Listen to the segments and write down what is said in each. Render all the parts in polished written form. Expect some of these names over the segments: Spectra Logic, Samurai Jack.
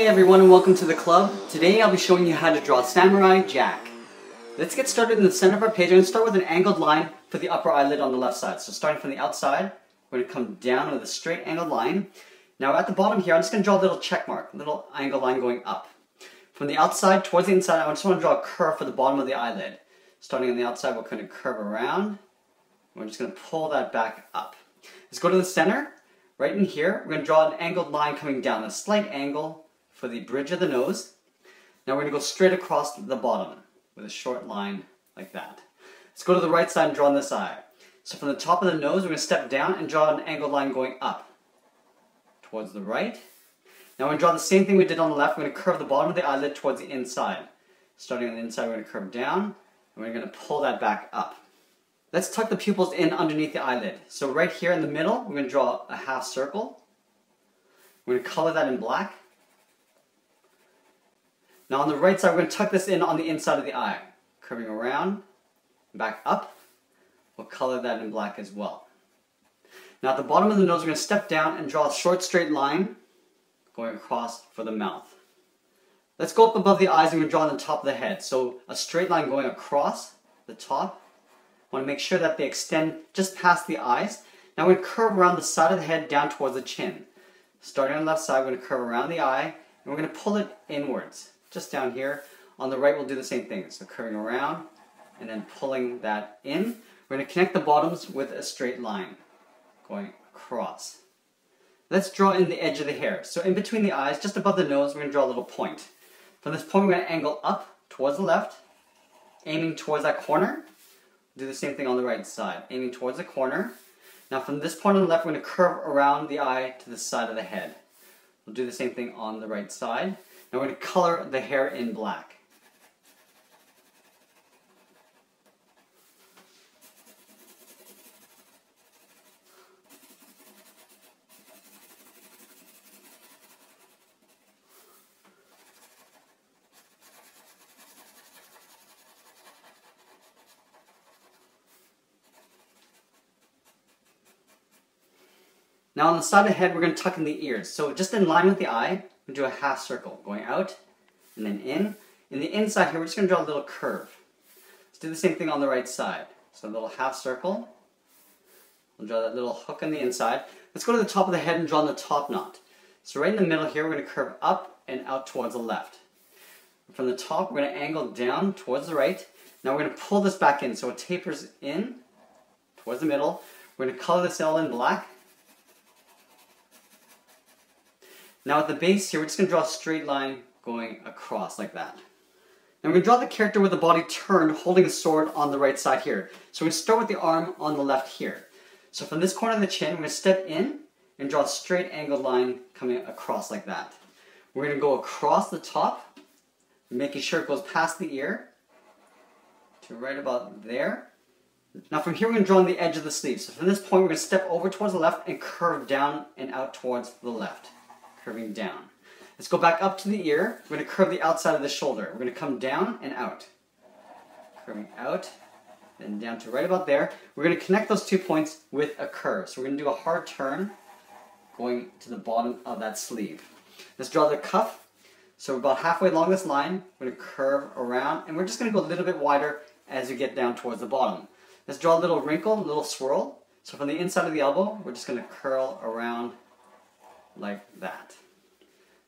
Hey everyone and welcome to the club. Today I'll be showing you how to draw Samurai Jack. Let's get started in the center of our page. I'm going to start with an angled line for the upper eyelid on the left side. So starting from the outside, we're going to come down with a straight angled line. Now at the bottom here, I'm just going to draw a little check mark, a little angled line going up. From the outside towards the inside, I just want to draw a curve for the bottom of the eyelid. Starting on the outside, we're going to curve around. We're just going to pull that back up. Let's go to the center. Right in here, we're going to draw an angled line coming down, a slight angle for the bridge of the nose. Now we're going to go straight across the bottom with a short line like that. Let's go to the right side and draw on this eye. So from the top of the nose, we're going to step down and draw an angled line going up towards the right. Now we're going to draw the same thing we did on the left. We're going to curve the bottom of the eyelid towards the inside. Starting on the inside, we're going to curve down and we're going to pull that back up. Let's tuck the pupils in underneath the eyelid. So right here in the middle, we're going to draw a half circle. We're going to color that in black. Now on the right side, we're going to tuck this in on the inside of the eye. Curving around, back up. We'll color that in black as well. Now at the bottom of the nose, we're going to step down and draw a short straight line going across for the mouth. Let's go up above the eyes and we're going to draw on the top of the head. So a straight line going across the top. I want to make sure that they extend just past the eyes. Now we're going to curve around the side of the head down towards the chin. Starting on the left side, we're going to curve around the eye and we're going to pull it inwards. Just down here. On the right, we'll do the same thing. So curving around and then pulling that in. We're going to connect the bottoms with a straight line going across. Let's draw in the edge of the hair. So in between the eyes, just above the nose, we're going to draw a little point. From this point, we're going to angle up towards the left, aiming towards that corner. Do the same thing on the right side, aiming towards the corner. Now from this point on the left, we're going to curve around the eye to the side of the head. We'll do the same thing on the right side. Now we're going to color the hair in black. Now on the side of the head, we're going to tuck in the ears. So just in line with the eye, we're going to do a half circle, going out and then in. In the inside here, we're just going to draw a little curve. Let's do the same thing on the right side. So a little half circle. We'll draw that little hook on the inside. Let's go to the top of the head and draw on the top knot. So right in the middle here, we're going to curve up and out towards the left. From the top, we're going to angle down towards the right. Now we're going to pull this back in, so it tapers in towards the middle. We're going to color this all in black. Now at the base here, we're just going to draw a straight line going across like that. Now we're going to draw the character with the body turned, holding a sword on the right side here. So we're going to start with the arm on the left here. So from this corner of the chin, we're going to step in and draw a straight angled line coming across like that. We're going to go across the top, making sure it goes past the ear to right about there. Now from here, we're going to draw on the edge of the sleeve. So from this point, we're going to step over towards the left and curve down and out towards the left. Curving down. Let's go back up to the ear. We're going to curve the outside of the shoulder. We're going to come down and out. Curving out, then down to right about there. We're going to connect those two points with a curve. So we're going to do a hard turn going to the bottom of that sleeve. Let's draw the cuff. So we're about halfway along this line. We're going to curve around and we're just going to go a little bit wider as you get down towards the bottom. Let's draw a little wrinkle, a little swirl. So from the inside of the elbow, we're just going to curl around like that.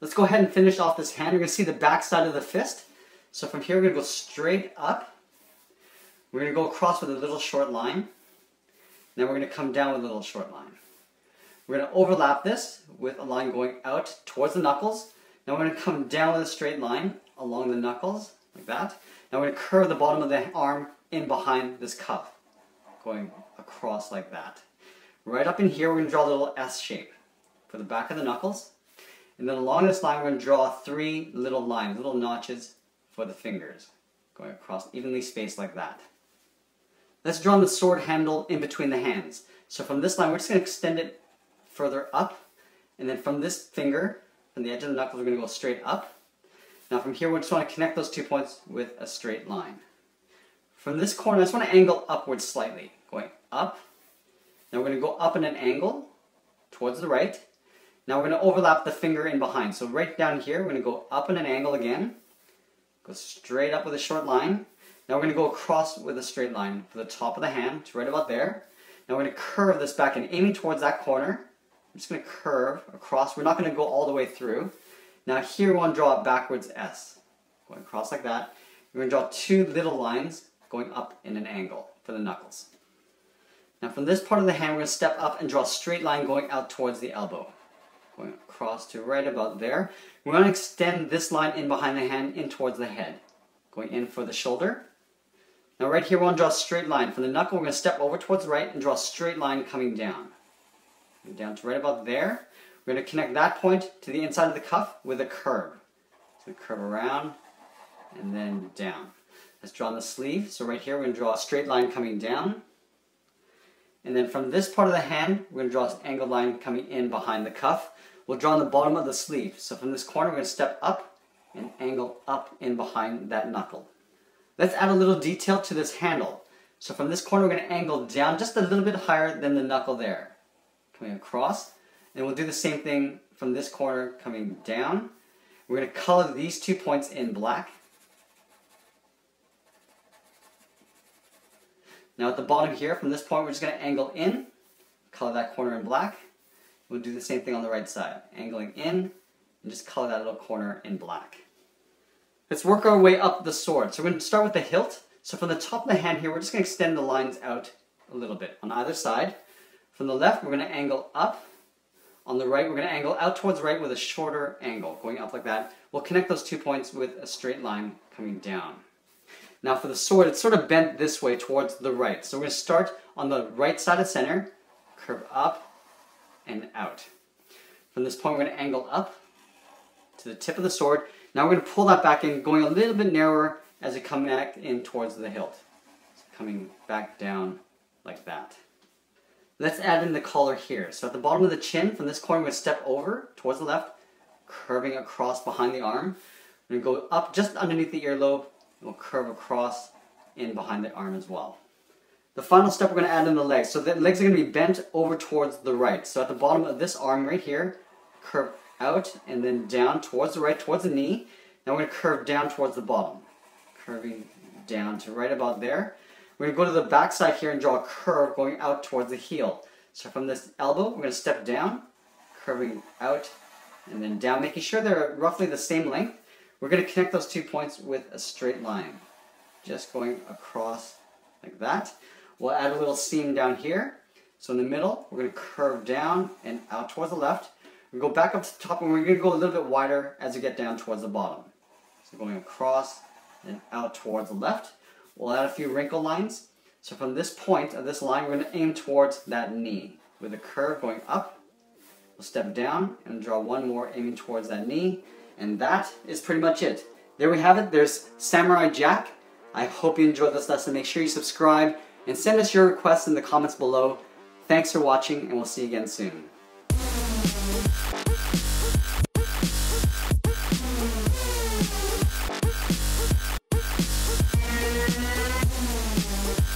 Let's go ahead and finish off this hand. You're going to see the back side of the fist. So from here, we're going to go straight up. We're going to go across with a little short line. Then we're going to come down with a little short line. We're going to overlap this with a line going out towards the knuckles. Now we're going to come down with a straight line along the knuckles, like that. Now we're going to curve the bottom of the arm in behind this cuff, going across like that. Right up in here, we're going to draw a little S shape for the back of the knuckles, and then along this line we're going to draw three little lines, little notches for the fingers, going across evenly spaced like that. Let's draw the sword handle in between the hands. So from this line we're just going to extend it further up, and then from this finger, from the edge of the knuckles, we're going to go straight up. Now from here we just want to connect those two points with a straight line. From this corner I just want to angle upwards slightly, going up. Now we're going to go up in an angle towards the right. Now we're going to overlap the finger in behind. So right down here, we're going to go up in an angle again. Go straight up with a short line. Now we're going to go across with a straight line for the top of the hand to right about there. Now we're going to curve this back and aiming towards that corner. I'm just going to curve across. We're not going to go all the way through. Now here we want to draw a backwards S. Going across like that. We're going to draw two little lines going up in an angle for the knuckles. Now from this part of the hand, we're going to step up and draw a straight line going out towards the elbow. Going across to right about there. We're going to extend this line in behind the hand in towards the head. Going in for the shoulder. Now right here, we're going to draw a straight line. From the knuckle, we're going to step over towards the right and draw a straight line coming down. And down to right about there. We're going to connect that point to the inside of the cuff with a curve. So curve around and then down. Let's draw on the sleeve. So right here, we're going to draw a straight line coming down. And then from this part of the hand, we're going to draw an angled line coming in behind the cuff. We'll draw on the bottom of the sleeve. So from this corner, we're going to step up and angle up in behind that knuckle. Let's add a little detail to this handle. So from this corner, we're going to angle down just a little bit higher than the knuckle there. Coming across. And we'll do the same thing from this corner coming down. We're going to color these 2 points in black. Now at the bottom here, from this point, we're just going to angle in, color that corner in black. We'll do the same thing on the right side, angling in, and just color that little corner in black. Let's work our way up the sword. So we're going to start with the hilt. So from the top of the hand here, we're just going to extend the lines out a little bit on either side. From the left, we're going to angle up. On the right, we're going to angle out towards the right with a shorter angle, going up like that. We'll connect those 2 points with a straight line coming down. Now for the sword, it's sort of bent this way towards the right. So we're going to start on the right side of center, curve up and out. From this point, we're going to angle up to the tip of the sword. Now we're going to pull that back in, going a little bit narrower as we come back in towards the hilt. So coming back down like that. Let's add in the collar here. So at the bottom of the chin, from this corner, we're going to step over towards the left, curving across behind the arm. We're going to go up just underneath the earlobe. We'll curve across in behind the arm as well. The final step, we're going to add in the legs. So the legs are going to be bent over towards the right. So at the bottom of this arm right here, curve out and then down towards the right, towards the knee. Now we're going to curve down towards the bottom. Curving down to right about there. We're going to go to the back side here and draw a curve going out towards the heel. So from this elbow, we're going to step down, curving out and then down, making sure they're roughly the same length. We're going to connect those 2 points with a straight line. Just going across like that. We'll add a little seam down here. So in the middle, we're going to curve down and out towards the left. We go back up to the top and we're going to go a little bit wider as we get down towards the bottom. So going across and out towards the left. We'll add a few wrinkle lines. So from this point of this line, we're going to aim towards that knee with a curve going up. We'll step down and draw one more aiming towards that knee. And that is pretty much it. There we have it. There's Samurai Jack. I hope you enjoyed this lesson. Make sure you subscribe and send us your requests in the comments below. Thanks for watching and we'll see you again soon.